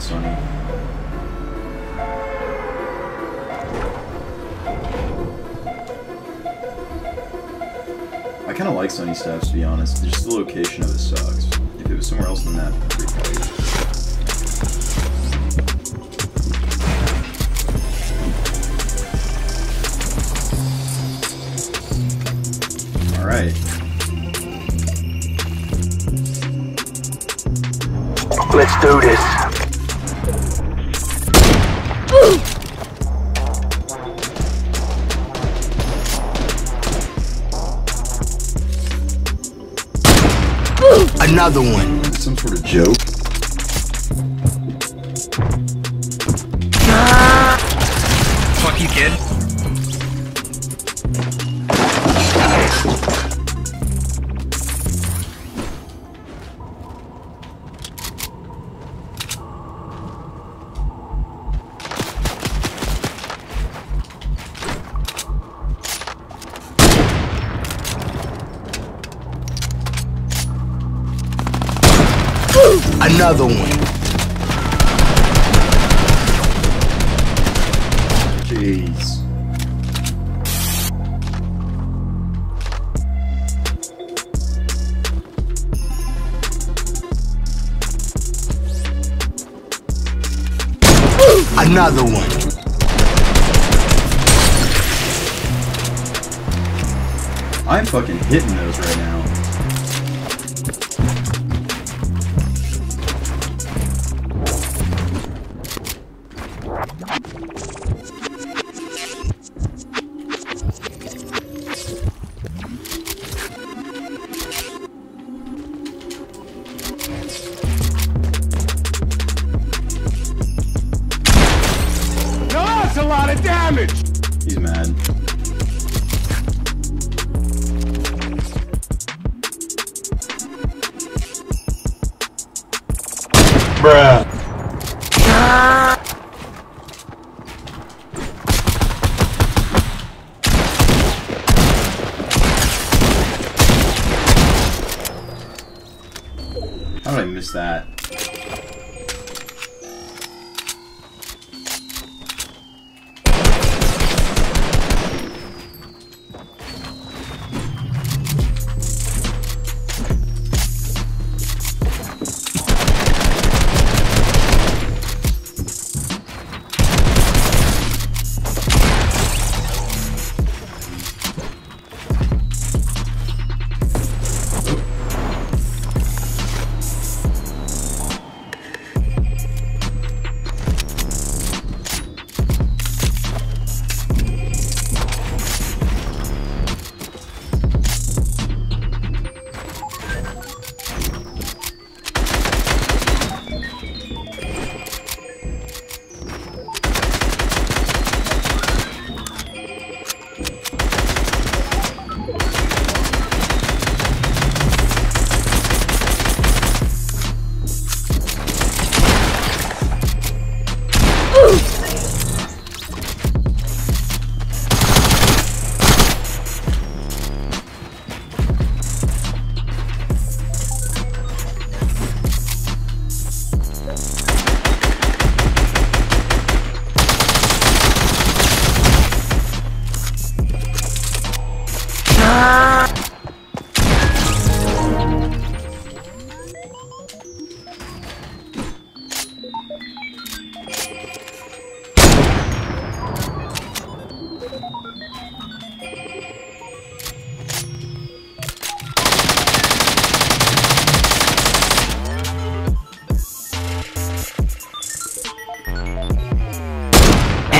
Sony. I kind of like Sony Staffs, to be honest. Just the location of it sucks. If it was somewhere else than that, it'd be pretty tight. Right. Let's do this. Ooh. Another one. Some sort of joke. Fucking kid. Another one. Jeez. Another one. I'm fucking hitting those right now. He's mad. Bruh. How did I miss that?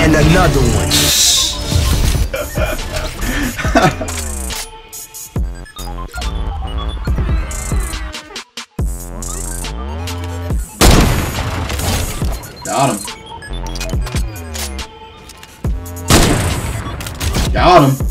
Another one. Got him. Got him.